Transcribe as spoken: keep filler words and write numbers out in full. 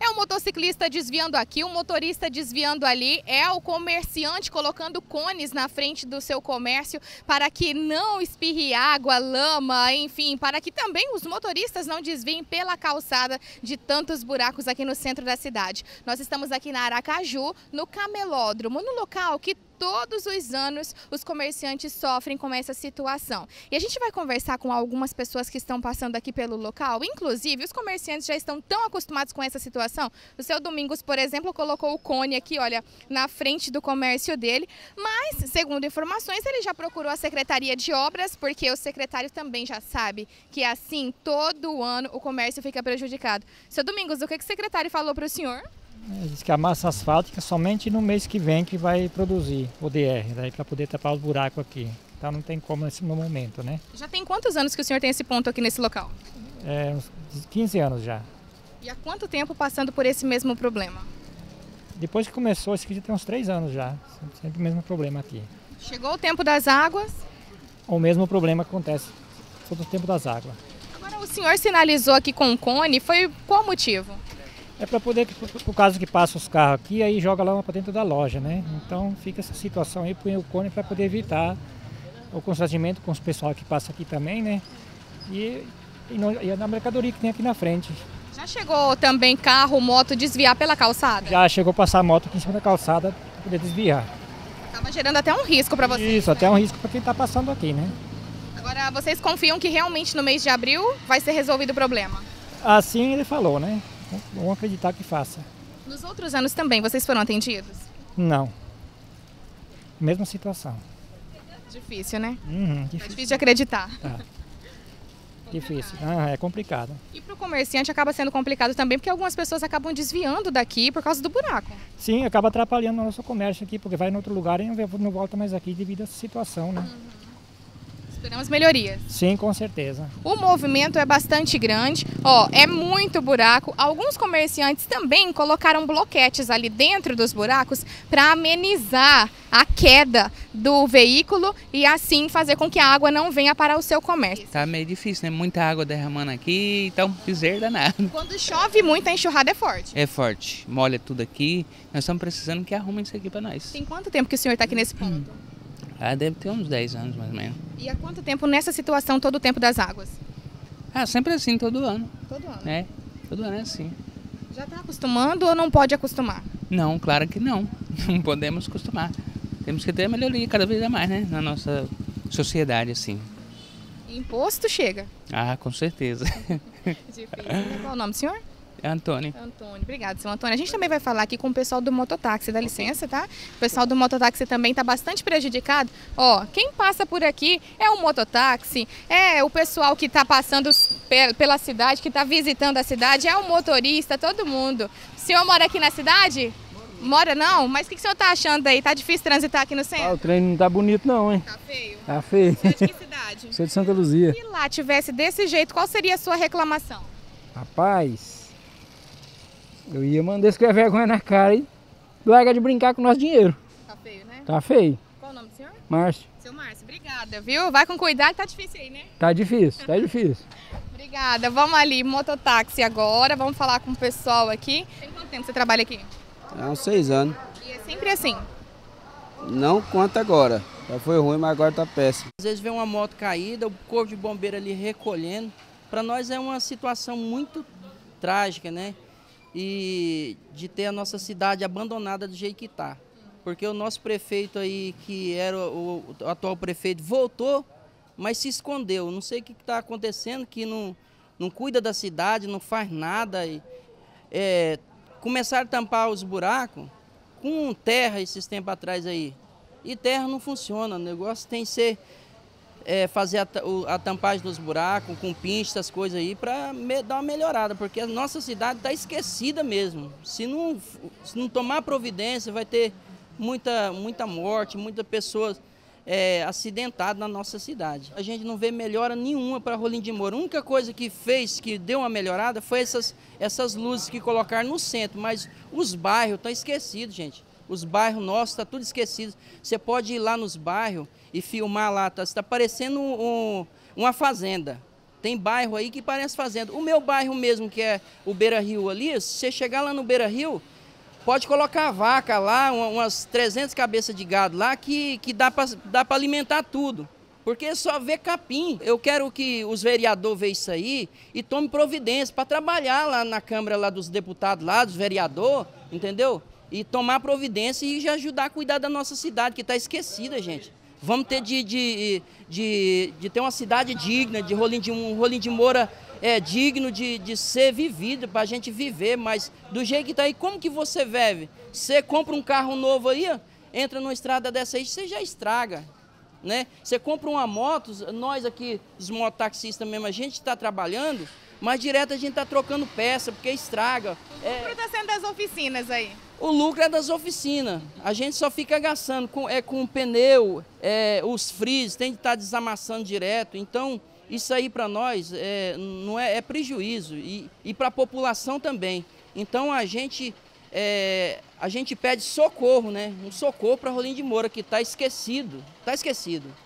É o motociclista desviando aqui, o motorista desviando ali, é o comerciante colocando cones na frente do seu comércio para que não espirre água, lama, enfim, para que também os motoristas não desviem pela calçada de tantos buracos aqui no centro da cidade. Nós estamos aqui na Aracaju, no Camelódromo, no local que todos os anos os comerciantes sofrem com essa situação. E a gente vai conversar com algumas pessoas que estão passando aqui pelo local. Inclusive, os comerciantes já estão tão acostumados com essa situação. O seu Domingos, por exemplo, colocou o cone aqui, olha, na frente do comércio dele. Mas, segundo informações, ele já procurou a Secretaria de Obras, porque o secretário também já sabe que assim, todo ano, o comércio fica prejudicado. Seu Domingos, o que o secretário falou para o senhor? Diz que a massa asfáltica somente no mês que vem que vai produzir o D R, daí para poder tapar os buracos aqui. Então não tem como nesse momento, né? Já tem quantos anos que o senhor tem esse ponto aqui nesse local? É, uns quinze anos já. E há quanto tempo passando por esse mesmo problema? Depois que começou, esse aqui já tem uns três anos já, sempre o mesmo problema aqui. Chegou o tempo das águas? O mesmo problema acontece todo o tempo das águas. Agora o senhor sinalizou aqui com o cone, foi qual o motivo? É para poder, por causa que passa os carros aqui, aí joga lá para dentro da loja, né? Então fica essa situação aí, põe o cone para poder evitar o constrangimento com os pessoal que passa aqui também, né? E, e, não, e a mercadoria que tem aqui na frente. Já chegou também carro, moto desviar pela calçada? Já chegou a passar a moto aqui em cima da calçada para poder desviar. Estava gerando até um risco para vocês. Isso, né? Até um risco para quem está passando aqui, né? Agora, vocês confiam que realmente no mês de abril vai ser resolvido o problema? Assim ele falou, né? Vamos acreditar que faça. Nos outros anos também, vocês foram atendidos? Não. Mesma situação. Difícil, né? Uhum, difícil. É difícil de acreditar. Tá. Difícil. Ah, é complicado. E para o comerciante acaba sendo complicado também, porque algumas pessoas acabam desviando daqui por causa do buraco. Sim, acaba atrapalhando o nosso comércio aqui, porque vai em outro lugar e não volta mais aqui devido a essa situação, né? Uhum. Esperamos melhorias. Sim, com certeza. O movimento é bastante grande, ó, é muito buraco. Alguns comerciantes também colocaram bloquetes ali dentro dos buracos para amenizar a queda do veículo e assim fazer com que a água não venha para o seu comércio. Tá meio difícil, né? Muita água derramando aqui, então piseiro danado. Quando chove muito, a enxurrada é forte. É forte, molha tudo aqui. Nós estamos precisando que arrumem isso aqui para nós. Tem quanto tempo que o senhor está aqui nesse ponto? Hum. Ah, deve ter uns dez anos, mais ou menos. E há quanto tempo nessa situação, todo o tempo das águas? Ah, sempre assim, todo ano. Todo ano? É, todo ano é assim. Já está acostumando ou não pode acostumar? Não, claro que não. Não podemos acostumar. Temos que ter melhoria cada vez mais, né? Na nossa sociedade, assim. Imposto chega? Ah, com certeza. Difícil. Qual o nome do senhor? É Antônio. Antônio, obrigado, seu Antônio. A gente também vai falar aqui com o pessoal do mototáxi, dá licença, tá? O pessoal do mototáxi também está bastante prejudicado. Ó, quem passa por aqui é o mototáxi, é o pessoal que está passando pela cidade, que está visitando a cidade, é o motorista, todo mundo. O senhor mora aqui na cidade? Mora não? Mas o que, que o senhor está achando aí? Tá difícil transitar aqui no centro? Ah, o trem não tá bonito não, hein? Tá feio? Tá feio. Você é de que cidade? Sou de Santa Luzia. Se lá tivesse desse jeito, qual seria a sua reclamação? Rapaz... Eu ia mandar escrever vergonha na cara e largar de brincar com o nosso dinheiro. Tá feio, né? Tá feio. Qual o nome do senhor? Márcio. Seu Márcio, obrigada, viu? Vai com cuidado, tá difícil aí, né? Tá difícil, tá difícil. Obrigada. Vamos ali, mototáxi agora, vamos falar com o pessoal aqui. Tem quanto tempo você trabalha aqui? Há uns seis anos. E é sempre assim? Não conta agora. Já foi ruim, mas agora tá péssimo. Às vezes vem uma moto caída, o corpo de bombeiro ali recolhendo. Pra nós é uma situação muito trágica, né? E de ter a nossa cidade abandonada do jeito que está. Porque o nosso prefeito aí, que era o, o atual prefeito, voltou, mas se escondeu. Não sei o que está acontecendo, que não, não cuida da cidade, não faz nada. E, é, começaram a tampar os buracos com terra esses tempos atrás aí. E terra não funciona, o negócio tem que ser... É, fazer a, a tampagem dos buracos, com pinche, essas coisas aí, para dar uma melhorada, porque a nossa cidade está esquecida mesmo. Se não, se não tomar providência, vai ter muita, muita morte, muitas pessoas é, acidentadas na nossa cidade. A gente não vê melhora nenhuma para Rolim de Moura. A única coisa que fez, que deu uma melhorada, foi essas, essas luzes que colocaram no centro, mas os bairros estão esquecidos, gente. Os bairros nossos estão tá tudo esquecido. Você pode ir lá nos bairros e filmar lá, está tá parecendo um, um, uma fazenda. Tem bairro aí que parece fazenda. O meu bairro mesmo, que é o Beira-Rio ali, se você chegar lá no Beira-Rio, pode colocar vaca lá, umas trezentas cabeças de gado lá, que, que dá para dá para alimentar tudo. Porque só vê capim. Eu quero que os vereadores vejam isso aí e tomem providência para trabalhar lá na Câmara lá dos deputados, lá dos vereadores, entendeu? E tomar providência e já ajudar a cuidar da nossa cidade, que está esquecida, gente. Vamos ter de, de, de, de ter uma cidade digna, de Rolim de, um Rolim de Moura é, digno de, de ser vivido, para a gente viver. Mas do jeito que está aí, como que você vive? Você compra um carro novo aí, ó, entra numa estrada dessa aí, você já estraga. Né? Você compra uma moto, nós aqui, os mototaxistas mesmo, a gente está trabalhando, mas direto a gente está trocando peça, porque estraga. O lucro está é... sendo das oficinas aí? O lucro é das oficinas. A gente só fica gastando com, é, com o pneu, é, os frios, tem que estar tá desamassando direto. Então, isso aí para nós é, não é, é prejuízo, e, e para a população também. Então, a gente... É, a gente pede socorro, né? Um socorro para Rolim de Moura, que está esquecido, está esquecido.